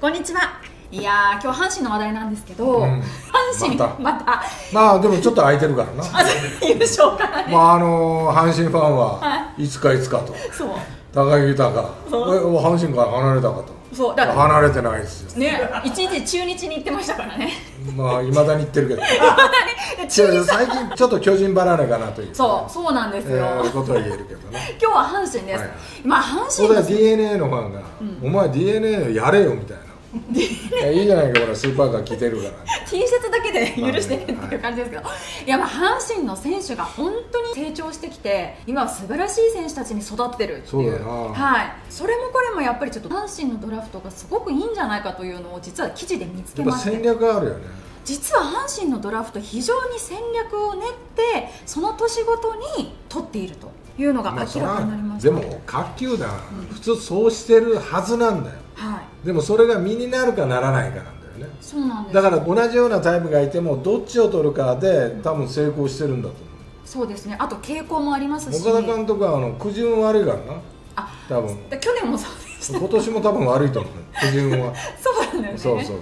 こんにちは。いや今日阪神の話題なんですけど、阪神まあでもちょっと空いてるからな、優勝からね。まあ阪神ファンはいつかいつかと、高木豊が阪神から離れたかと。そうだから離れてないですよね。一日中日に行ってましたからね。まあいまだに行ってるけど、最近ちょっと巨人離れかなという、そうなんですよ、ことは言えるけどね。今日は阪神です。まあ阪神は DNA のファンが「お前 DNA やれよ」みたいな。いいじゃないか、ほらスーパーカー着てるから T シャツだけで許してっていう感じですけど、いやまあ阪神の選手が本当に成長してきて、今は素晴らしい選手たちに育ってるっていう、それもこれもやっぱりちょっと阪神のドラフトがすごくいいんじゃないかというのを実は記事で見つけました。戦略あるよね。実は阪神のドラフト、非常に戦略を練ってその年ごとに取っているというのが明らかになりました。でも各球団普通そうしてるはずなんだよ。でもそれが身になるかならないかなんだよね。そうなんです。だから同じようなタイプがいてもどっちを取るかで多分成功してるんだと思う。そうですね。あと傾向もありますし、岡田監督は苦順悪いからな。多分去年もそうでした。今年も多分悪いと思う、苦順は。そうなんですね。そうそうそう。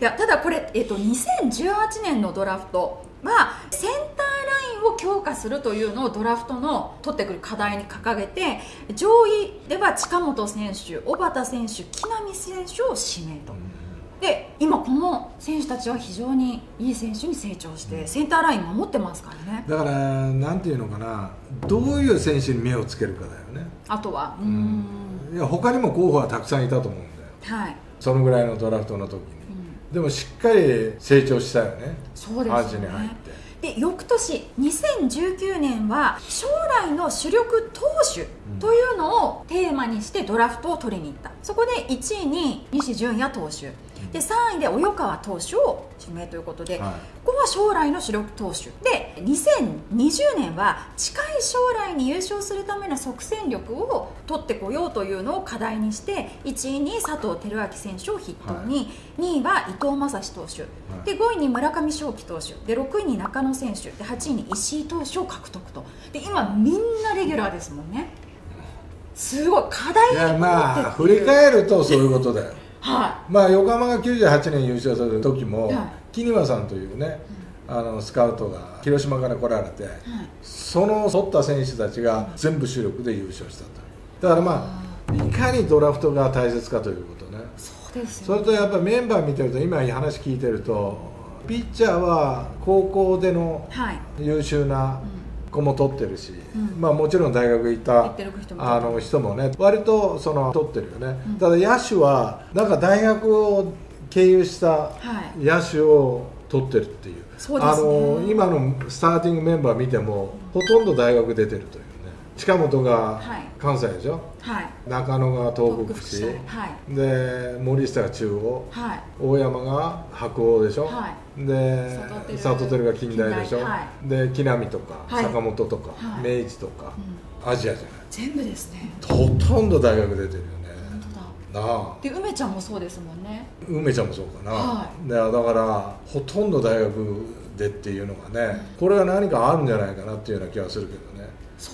いやただこれ、2018年のドラフトはセンターを強化するというのをドラフトの取ってくる課題に掲げて、上位では近本選手、小畑選手、木浪選手を指名と。で今この選手たちは非常にいい選手に成長してセンターライン守ってますからね。だからなんていうのかな、どういう選手に目をつけるかだよね。あとはいや他にも候補はたくさんいたと思うんだよ、そのぐらいのドラフトの時に。でもしっかり成長したよね。そうですね。で翌年2019年は将来の主力投手というのをテーマにしてドラフトを取りに行った。そこで1位に西純也投手で、3位で及川投手を指名ということで、ここは将来の主力投手で、2020年は近い将来に優勝するための即戦力を取ってこようというのを課題にして、1位に佐藤輝明選手を筆頭に、2位は伊藤将司投手で、5位に村上頌樹投手で、6位に中野選手で、8位に石井投手を獲得と。で今みんなレギュラーですもんね。すごい課題になってる。まあ振り返るとそういうことだよ。まあ横浜が98年優勝する時も、木庭さんというね、スカウトが広島から来られて、その取った選手たちが全部主力で優勝したと。だからまあいかにドラフトが大切かということね。そうですね。それとやっぱりメンバー見てると、今話聞いてるとピッチャーは高校での優秀な子も取ってるし、まあもちろん大学行った人もね、割と取ってるよね。ただ野手はなんか大学を経由した野手を取ってるっていう。今のスターティングメンバー見てもほとんど大学出てるというね。近本が関西でしょ、中野が東北福祉で、森下が中央、大山が白鴎でしょ、で佐藤輝が近代でしょ、で木浪とか坂本とか明治とかアジアじゃない、全部ですね。ほとんど大学出てるよね。で梅ちゃんもそうですもんね。梅ちゃんもそうかな。だからほとんど大学でっていうのがね、これは何かあるんじゃないかなっていうような気がするけどね。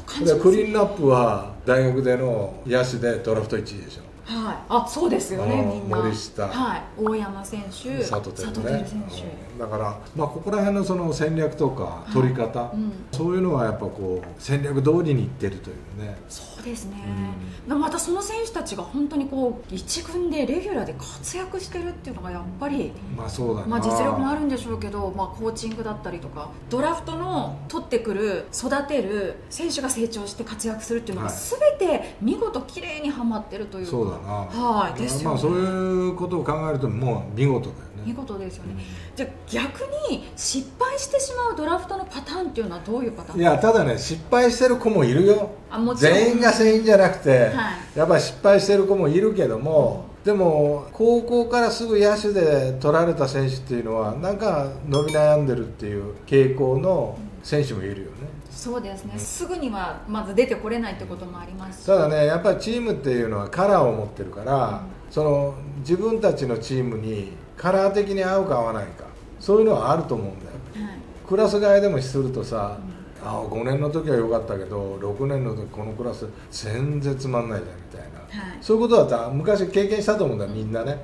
クリーンナップは大学での野手でドラフト1位でしょ。あ、そうですよね。みんな森下、大山選手、佐藤輝選手。だからまあここら辺の戦略とか取り方、そういうのはやっぱこう戦略通りにいってるというね。そうですね。またその選手たちが本当にこう一軍でレギュラーで活躍してるっていうのがやっぱり、まあそうだね。まあ実力もあるんでしょうけど、まあコーチングだったりとか、ドラフトの取ってくる育てる選手が成長して活躍するっていうのがすべて見事綺麗にはまってるという。そうだ。まあそういうことを考えるともう見事だよね。見事ですよね。じゃあ逆に失敗してしまうドラフトのパターンっていうのはどういうパターン？いやただね、失敗してる子もいるよ。全員が全員じゃなくて、やっぱり失敗してる子もいるけども、でも高校からすぐ野手で取られた選手っていうのはなんか伸び悩んでるっていう傾向の選手もいるよね。そうですね。すぐにはまず出てこれないってこともありますし、ただね、やっぱりチームっていうのはカラーを持ってるから、自分たちのチームにカラー的に合うか合わないか、そういうのはあると思うんだよ。クラス替えでもするとさ、あ5年の時は良かったけど6年の時このクラス全然つまんないじゃんみたいな、はい、そういうことは昔経験したと思うんだみんなね、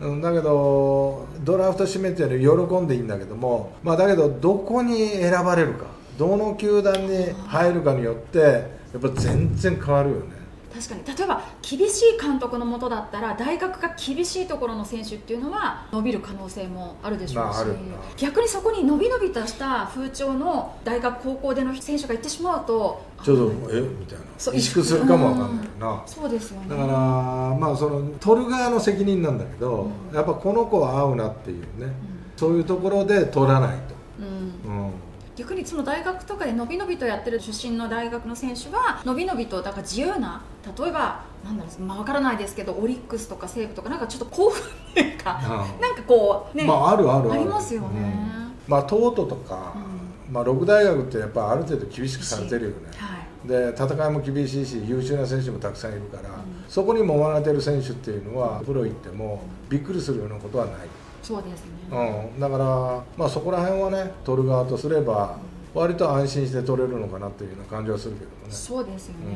うん、だけどドラフト指名っていうのは喜んでいいんだけども、まあ、だけどどこに選ばれるかどの球団に入るかによってやっぱ全然変わるよね。確かに例えば厳しい監督のもとだったら大学が厳しいところの選手っていうのは伸びる可能性もあるでしょうし、逆にそこに伸び伸びとした風潮の大学高校での選手が行ってしまうとちょっとえみたいな萎縮するかもわかんないな。そうですよね。だからまあその取る側の責任なんだけど、うん、やっぱこの子は合うなっていうね、うん、そういうところで取らないと。うん、うん、逆にその大学とかでのびのびとやってる出身の大学の選手はのびのびとだから自由な、例えばなんだろう、まあ、分からないですけどオリックスとか西武とかなんかちょっと興奮っていうか、うん、なんかこうね、まあ、あるあるありますよね、うん、まあ東都とか、うん、まあ六大学ってやっぱある程度厳しくされてるよね、はい、で戦いも厳しいし優秀な選手もたくさんいるから、うん、そこにもわれてる選手っていうのはプロ行ってもびっくりするようなことはない。そうですね、うん、だから、まあ、そこら辺はね取る側とすれば割と安心して取れるのかなっていうような感じはするけどね。そうですよね、うん、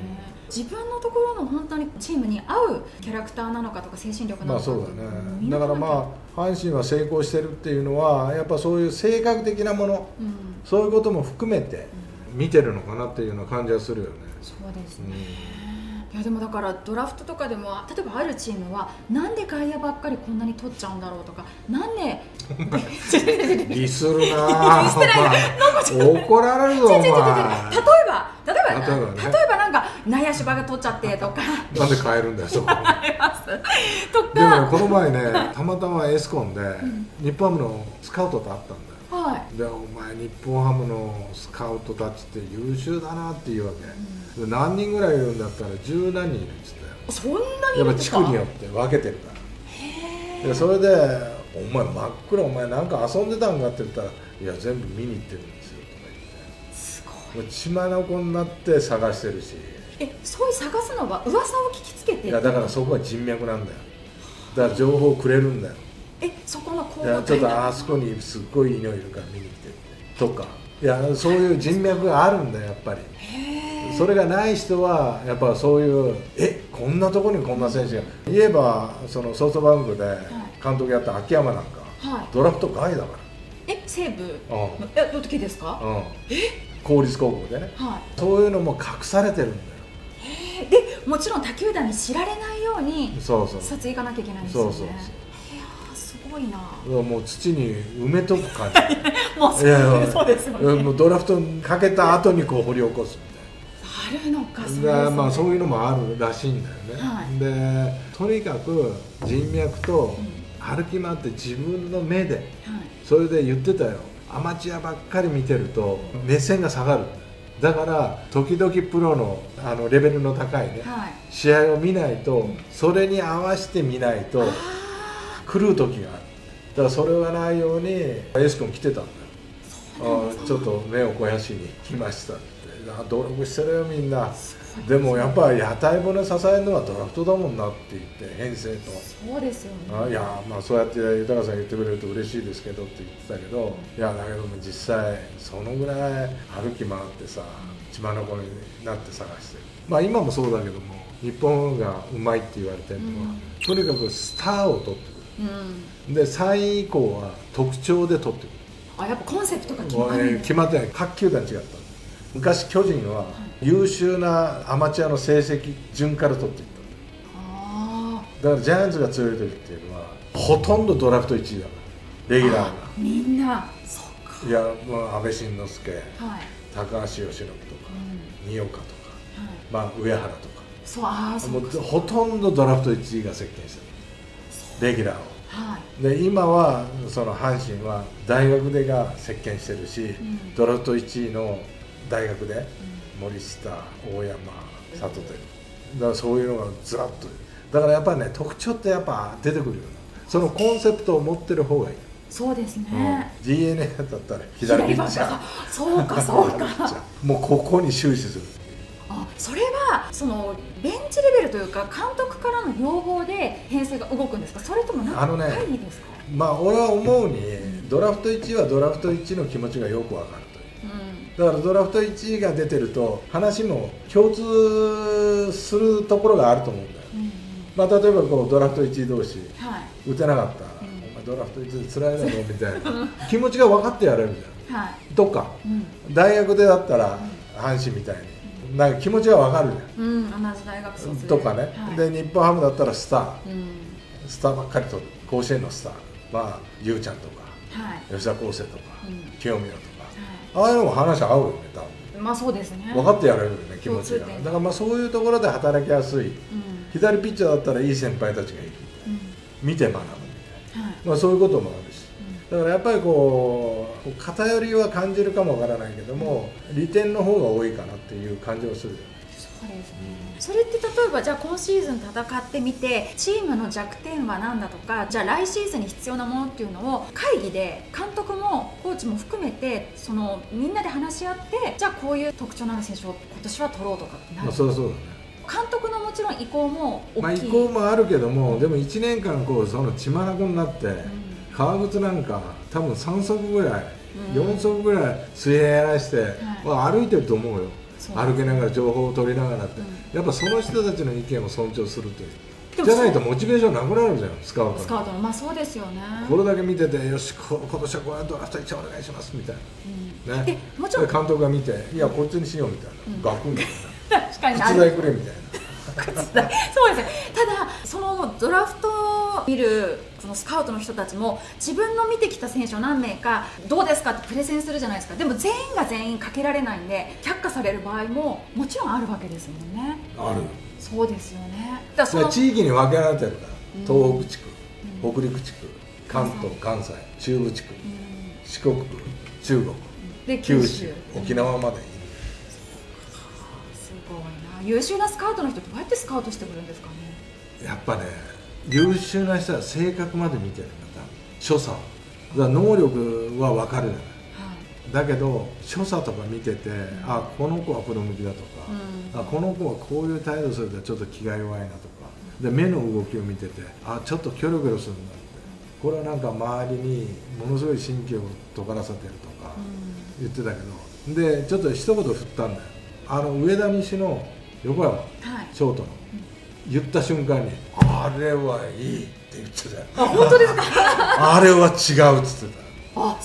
自分のところの本当にチームに合うキャラクターなのかとか精神力なのかとか、まあそうだね、だからまあ阪神は成功してるっていうのはやっぱそういう性格的なもの、うん、そういうことも含めて見てるのかなっていうような感じはするよね。そうですね、うん、いやでもだからドラフトとかでも例えばあるチームはなんで外野ばっかりこんなに取っちゃうんだろうとか、なんでリスるなぁ怒られるぞお前。例えばなんか内野芝が取っちゃってとかなんで変えるんだよそこでもこの前ねたまたまエスコンで日本ハムのスカウトと会ったんだよ。はい、でお前日本ハムのスカウトたちって優秀だなっていうわけ、うん、何人ぐらいいるんだったら10何人いるって言って、そんなにいるんですか。やっぱ地区によって分けてるから。でそれで「お前真っ暗お前なんか遊んでたんか」って言ったら「いや全部見に行ってるんですよ」とか言って、すごい血眼になって探してるし、そういう探すのは噂を聞きつけて、いやだからそこは人脈なんだよ、だから情報をくれるんだよ。そこの高校ちょっとあそこにすっごいいいのいるから見に来てるとか、いやそういう人脈があるんだよやっぱり。それがない人はやっぱそういうこんなとこにこんな選手が、言えばそのソフトバンクで監督やった秋山なんか、はい、ドラフト外だから、西武の時ですか、うん、公立高校でね、はい、そういうのも隠されてるんだよ。でもちろん他球団に知られないように撮影行かなきゃいけないんですよね。もう土に埋めとく感じもうそうですよね。ドラフトかけた後にこう掘り起こすみたいな、あるのか、そうですね、まあそういうのもあるらしいんだよね、はい、でとにかく人脈と歩き回って自分の目で、はい、それで言ってたよ、アマチュアばっかり見てると目線が下がる、だから時々プロの、レベルの高いね、はい、試合を見ないと、それに合わせて見ないと狂う時がある。だからそれがないようにエス君来てたんだよ。あ、ちょっと目を肥やしに来ましたって、努力してるよみんな。でもやっぱ屋台骨支えるのはドラフトだもんなって言って、編成とそうですよね。いやまあそうやって豊さん言ってくれると嬉しいですけどって言ってたけど、いやだけども実際そのぐらい歩き回ってさ、血眼になって探してる。まあ今もそうだけども、日本がうまいって言われてるのは、とにかくスターを取ってくる。で3位以降は特徴で取ってくる。あ、やっぱコンセプトが決まる、決まってない。各球団違った。昔巨人は優秀なアマチュアの成績順から取っていった。だからジャイアンツが強い時っていうのはほとんどドラフト1位だから、レギュラーがみんなそうか。いやもう安倍晋之助、はい、高橋由伸とか、うん、二岡とか、はい、まあ上原とか、そう、ああそうか、ほとんどドラフト1位が席巻してたレギュラーを。はい、で今はその阪神は大学でが席巻してるし、うん、ドラフト1位の大学で、うん、森下、大山、里輝、だからそういうのがずらっと、だからやっぱりね、特徴ってやっぱ出てくるよね。そのコンセプトを持ってる方がいい。そうですね、うん、DNA だったら左ピッチャー、そうかそうかもうここに終始する。あ、それはそのベンチレベルというか監督からの要望で編成が動くんですか、それとも何回いいですか。まあ俺は思うに、ドラフト1はドラフト1の気持ちがよくわかるという、だからドラフト1位が出てると話も共通するところがあると思うんだよ、まあ、例えばこうドラフト1位同士、はい、打てなかった、まあ、ドラフト1位つらいだろうみたいな気持ちが分かってやれるじゃん、はい、とか、うん、大学でだったら阪神みたいに。なんか気持ちはわかるじゃん、同じ大学卒とかね、はい、で日本ハムだったらスター、スターばっかりとる甲子園のスター、まあゆうちゃんとか、はい、吉田康生とか、清宮とか、はい、ああいうのも話合うよね多分。まあそうですね、分かってやれるよね気持ちが。だからまあそういうところで働きやすい、左ピッチャーだったらいい先輩たちがいるみたいな、見て学ぶみたいな、はい、まあそういうこともあるし、だからやっぱりこう偏りは感じるかもわからないけども、利点の方が多いかなっていう感じはするじゃないですか。そうですね、それって例えばじゃあ今シーズン戦ってみてチームの弱点は何だとか、じゃあ来シーズンに必要なものっていうのを会議で監督もコーチも含めてそのみんなで話し合って、じゃあこういう特徴のある選手を今年は取ろうとかってなる。まあそうそうだね、監督のもちろん意向も大きい、まあ意向もあるけども、でも1年間こうその血まなこになって、革靴なんか多分3足ぐらい、4足ぐらい水平やらして、はい、歩いてると思うよ。歩きながら情報を取りながらって、やっぱその人たちの意見を尊重するというじゃないとモチベーションなくなるじゃん、スカウト。スカウト、まあそうですよね。これだけ見てて、よし今年はこうやってドラフト1お願いしますみたいな、ね、でもちろん監督が見て、いやこっちにしようみたいな、ガクンみたいな、確かに口代くれみたいな。そうですね。ただそのドラフトを見るそのスカウトの人たちも自分の見てきた選手を何名かどうですかってプレゼンするじゃないですか。でも全員が全員かけられないんで却下される場合ももちろんあるわけですもんね。ある。そうですよね。だから地域に分けられてるから、東北地区、北陸地区、関東、関西、中部地区、四国、中国、九州、沖縄までいる。すごいな。優秀なスカウトの人どうやってスカウトしてくるんですかね。やっぱね、優秀な人は性格まで見てるんだ、所作だ、能力は分かるじゃない、だけど所作とか見てて、あこの子はプロ向きだとか、あこの子はこういう態度するとちょっと気が弱いなとか、で目の動きを見てて、あちょっとキョロキョロするんだって、これはなんか周りにものすごい神経を尖らせてるとか言ってたけど、でちょっと一言振ったんだよ、あの上田西の横山、ショートの言った瞬間に「あれはいい」って言ってたよ。あ、本当ですか。あれは違うっつってた。やっ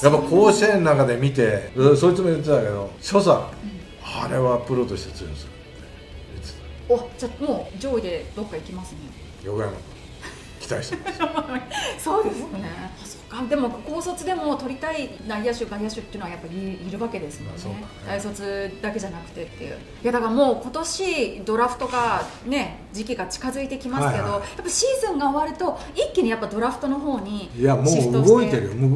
ぱ甲子園の中で見て、そいつも言ってたけど、所作あれはプロとして通用するって言ってた。お、じゃあもう上位でどっか行きますね、横山君期待してます。そうですね。そっか。でも高卒でも取りたい内野手外野手っていうのはやっぱりいるわけですもんね。大卒だけじゃなくてっていう。いやだからもう今年ドラフトがね、時期が近づいてきますけど、やっぱシーズンが終わると一気にやっぱドラフトの方にシフトして。いやもう動いてるよ、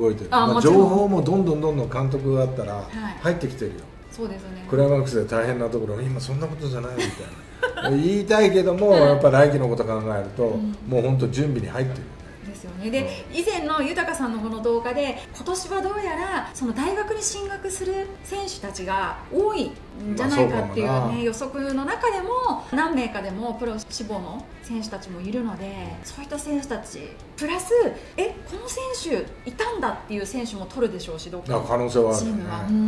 動いてる。まあ情報もどんどん監督だったら入ってきてるよ。そうですね。クライマックスで大変なところ、今そんなことじゃないみたいな言いたいけども、やっぱ来季のこと考えると、もう本当準備に入ってるですよね。で、以前の豊さんのこの動画で、今年はどうやらその大学に進学する選手たちが多いんじゃないかっていうね、予測の中でも何名かでもプロ志望の選手たちもいるので、そういった選手たちプラスこの選手いたんだっていう選手も取るでしょうし、どっか可能性はあるね。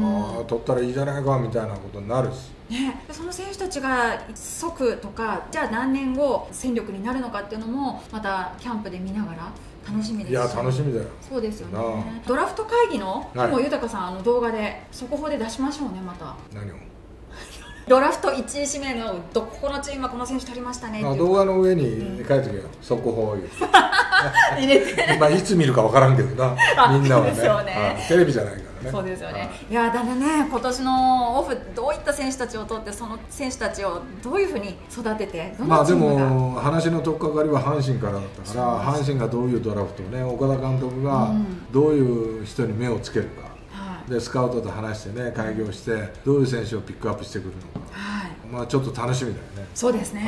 あ、取ったらいいじゃないかみたいなことになるし。ね、その選手たちが即とか、じゃあ何年後戦力になるのかっていうのもまたキャンプで見ながら楽しみです。いや楽しみだよ。そうですよね。ドラフト会議のもう豊さんの動画で速報で出しましょうね。また何をドラフト1位指名のここのチームはこの選手取りましたね。動画の上に書いておけよ、速報入れて。まあいつ見るか分からんけどな、みんなはね、テレビじゃないから。そうですよね。いやだね、今年のオフどういった選手たちを取って、その選手たちをどういうふうに育てて、まあでも話の取っかかりは阪神からだったから、阪神がどういうドラフトね、岡田監督がどういう人に目をつけるか、でスカウトと話してね、開業してどういう選手をピックアップしてくるのか、まあちょっと楽しみだよね。そうですね。